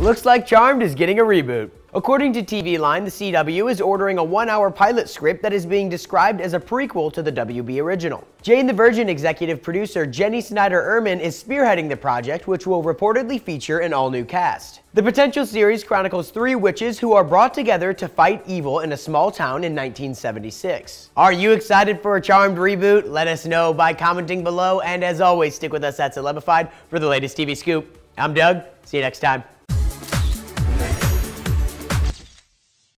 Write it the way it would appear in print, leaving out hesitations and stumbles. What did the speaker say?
Looks like Charmed is getting a reboot. According to TV Line, the CW is ordering a one-hour pilot script that is being described as a prequel to the WB original. Jane the Virgin executive producer Jennie Snyder Urman is spearheading the project, which will reportedly feature an all-new cast. The potential series chronicles three witches who are brought together to fight evil in a small town in 1976. Are you excited for a Charmed reboot? Let us know by commenting below, and as always, stick with us at Celebified for the latest TV scoop. I'm Doug, see you next time.